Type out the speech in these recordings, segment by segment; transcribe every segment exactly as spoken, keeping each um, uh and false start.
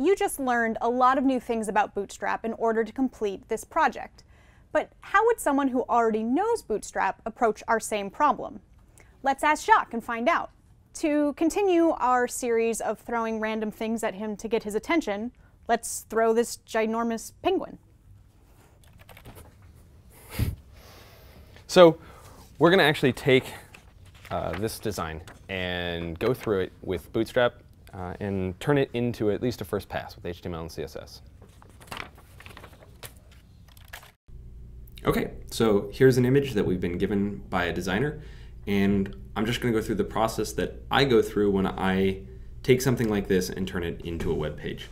You just learned a lot of new things about Bootstrap in order to complete this project. But how would someone who already knows Bootstrap approach our same problem? Let's ask Jacques and find out. To continue our series of throwing random things at him to get his attention, let's throw this ginormous penguin. So we're going to actually take uh, this design and go through it with Bootstrap uh, and turn it into at least a first pass with H T M L and C S S. OK, so here's an image that we've been given by a designer. And I'm just going to go through the process that I go through when I take something like this and turn it into a web page.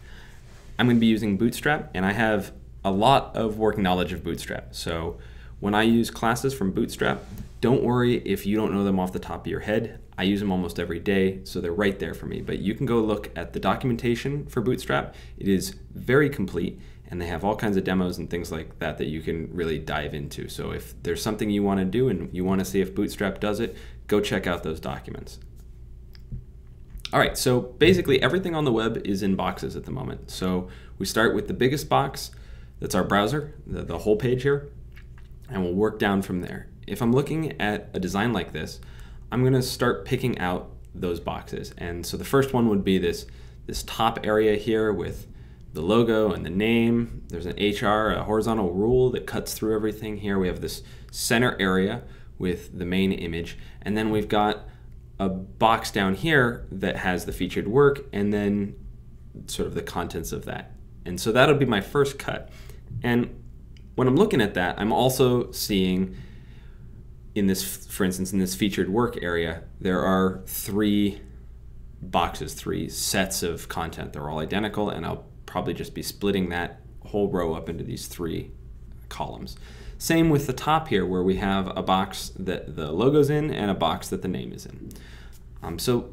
I'm going to be using Bootstrap, and I have a lot of working knowledge of Bootstrap. So when I use classes from Bootstrap, don't worry if you don't know them off the top of your head. I use them almost every day, so they're right there for me. But you can go look at the documentation for Bootstrap. It is very complete, and they have all kinds of demos and things like that that you can really dive into. So if there's something you want to do and you want to see if Bootstrap does it, go check out those documents. All right, so basically everything on the web is in boxes at the moment. So we start with the biggest box. That's our browser, the, the whole page here, and we'll work down from there. If I'm looking at a design like this, I'm going to start picking out those boxes. And so the first one would be this, this top area here with the logo and the name. There's an H R, a horizontal rule that cuts through everything here. We have this center area with the main image. And then we've got a box down here that has the featured work and then sort of the contents of that. And so that'll be my first cut. And when I'm looking at that, I'm also seeing in this, for instance, in this featured work area, there are three boxes, three sets of content. They're all identical, and I'll probably just be splitting that whole row up into these three columns. Same with the top here, where we have a box that the logo's in and a box that the name is in. Um, so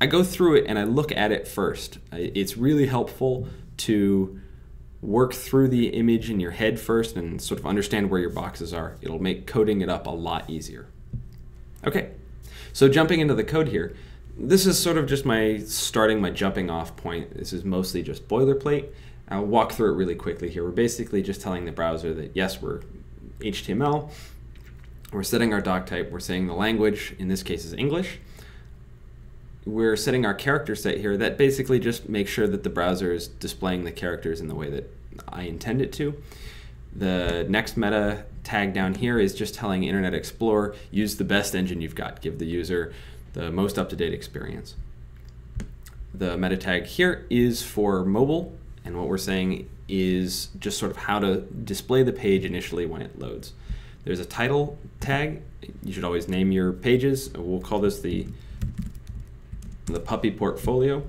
I go through it and I look at it first. It's really helpful to work through the image in your head first and sort of understand where your boxes are. It'll make coding it up a lot easier. OK, so jumping into the code here, this is sort of just my starting, my jumping off point. This is mostly just boilerplate. I'll walk through it really quickly here. We're basically just telling the browser that, yes, we're H T M L. We're setting our doc type. We're saying the language, in this case, is English. We're setting our character set here. That basically just makes sure that the browser is displaying the characters in the way that I intend it to. The next meta tag down here is just telling Internet Explorer, use the best engine you've got. Give the user the most up-to-date experience. The meta tag here is for mobile. And what we're saying is just sort of how to display the page initially when it loads. There's a title tag. You should always name your pages. We'll call this the, the puppy portfolio.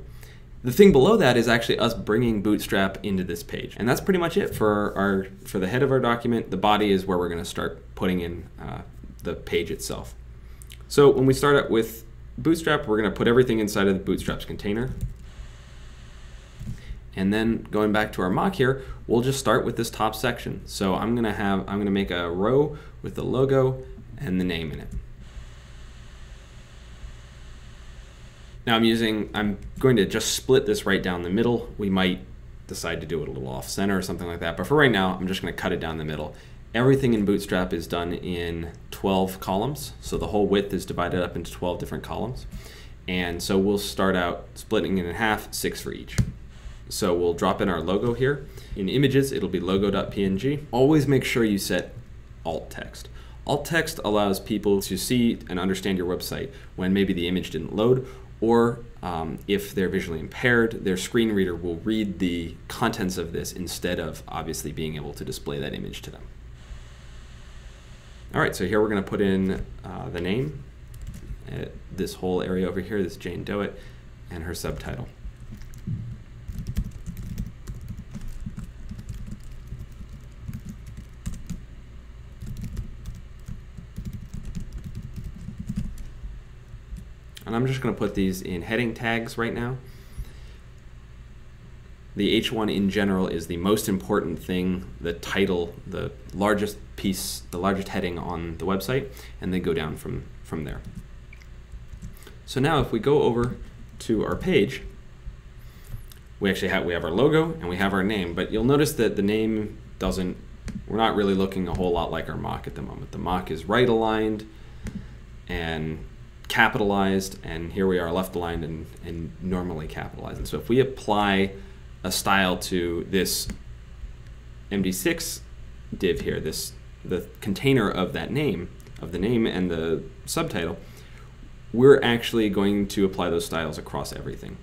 The thing below that is actually us bringing Bootstrap into this page. And that's pretty much it for, our, for the head of our document. The body is where we're going to start putting in uh, the page itself. So when we start out with Bootstrap, we're going to put everything inside of the Bootstrap's container. And then going back to our mock here, we'll just start with this top section. So I'm going to have, I'm going to make a row with the logo and the name in it. Now I'm using, I'm going to just split this right down the middle. We might decide to do it a little off center or something like that. But for right now, I'm just going to cut it down the middle. Everything in Bootstrap is done in twelve columns. So the whole width is divided up into twelve different columns. And so we'll start out splitting it in half, six for each. So we'll drop in our logo here. In images, it'll be logo.png. Always make sure you set alt text. Alt text allows people to see and understand your website when maybe the image didn't load, or um, if they're visually impaired, their screen reader will read the contents of this instead of obviously being able to display that image to them. All right, so here we're going to put in uh, the name, uh, this whole area over here, this Jane Doe, and her subtitle. And I'm just going to put these in heading tags right now. The H one in general is the most important thing, the title, the largest piece, the largest heading on the website, and they go down from, from there. So now if we go over to our page, we actually have, we have our logo and we have our name, but you'll notice that the name doesn't, we're not really looking a whole lot like our mock at the moment. The mock is right aligned and capitalized, and here we are left aligned and, and normally capitalized. And so if we apply a style to this M D six div here, this the container of that name, of the name and the subtitle, we're actually going to apply those styles across everything.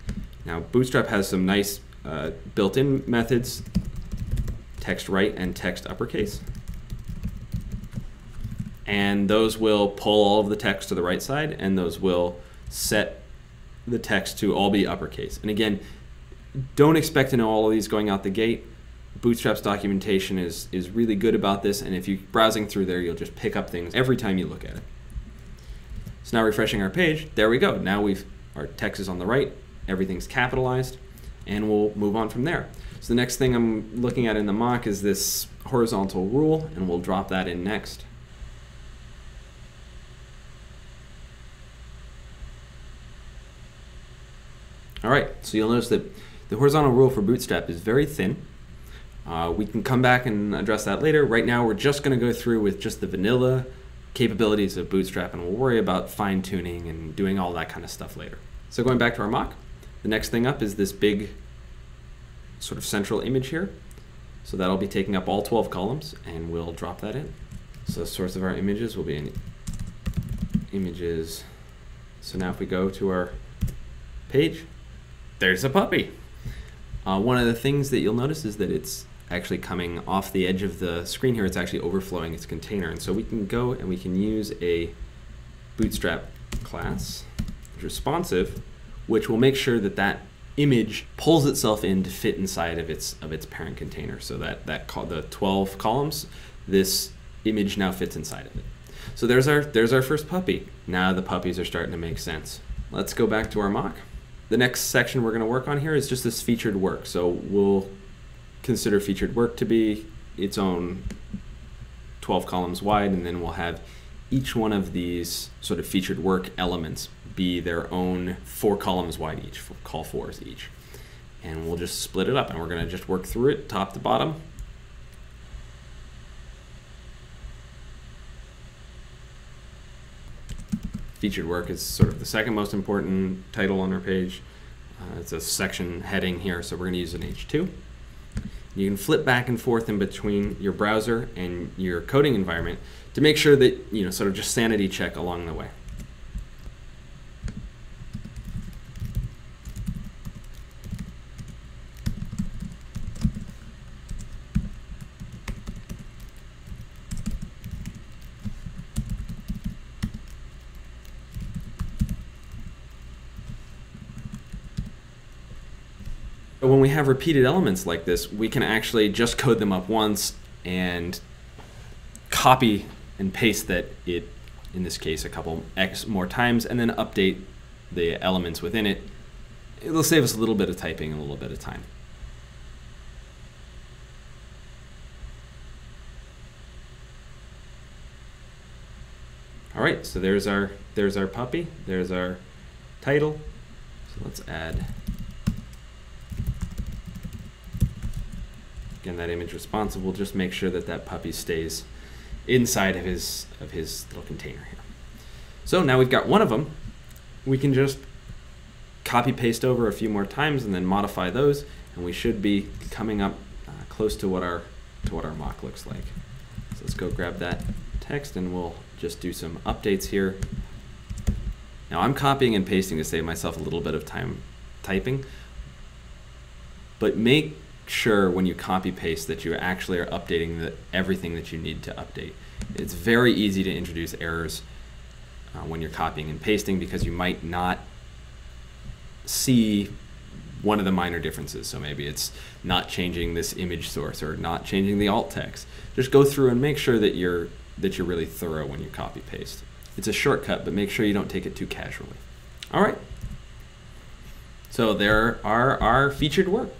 Now Bootstrap has some nice uh, built-in methods, text right and text uppercase. And those will pull all of the text to the right side, and those will set the text to all be uppercase. And again, don't expect to know all of these going out the gate. Bootstrap's documentation is, is really good about this, and if you're browsing through there, you'll just pick up things every time you look at it. So now refreshing our page, there we go. Now we've, our text is on the right, everything's capitalized, and we'll move on from there. So the next thing I'm looking at in the mock is this horizontal rule, and we'll drop that in next. All right, so you'll notice that the horizontal rule for Bootstrap is very thin. Uh, we can come back and address that later. Right now, we're just going to go through with just the vanilla capabilities of Bootstrap, and we'll worry about fine-tuning and doing all that kind of stuff later. So going back to our mock, the next thing up is this big sort of central image here. So that'll be taking up all twelve columns, and we'll drop that in. So the source of our images will be in images. So now if we go to our page, there's a puppy. Uh, one of the things that you'll notice is that it's actually coming off the edge of the screen here. It's actually overflowing its container. And so we can go and we can use a Bootstrap class, responsive, which will make sure that that image pulls itself in to fit inside of its of its parent container. So that, that call, the twelve columns, this image now fits inside of it. So there's our, there's our first puppy. Now the puppies are starting to make sense. Let's go back to our mock. The next section we're going to work on here is just this featured work. So we'll consider featured work to be its own twelve columns wide, and then we'll have each one of these sort of featured work elements be their own four columns wide each, call fours each. And we'll just split it up, and we're going to just work through it top to bottom. Featured work is sort of the second most important title on our page. Uh, it's a section heading here, so we're going to use an H two. You can flip back and forth in between your browser and your coding environment to make sure that, you know, sort of just sanity check along the way. But when we have repeated elements like this, we can actually just code them up once and copy and paste that it, in this case, a couple X more times, and then update the elements within it. It'll save us a little bit of typing and a little bit of time. All right, so there's our, there's our puppy, there's our title. So let's add and that image responsive will just make sure that that puppy stays inside of his of his little container here. So now we've got one of them. We can just copy paste over a few more times and then modify those, and we should be coming up uh, close to what our to what our mock looks like. So let's go grab that text and we'll just do some updates here. Now I'm copying and pasting to save myself a little bit of time typing, but make sure when you copy paste that you actually are updating the, everything that you need to update. It's very easy to introduce errors uh, when you're copying and pasting because you might not see one of the minor differences. So maybe it's not changing this image source or not changing the alt text. Just go through and make sure that you're that you're really thorough when you copy paste. It's a shortcut, but make sure you don't take it too casually. All right. So there are our featured work.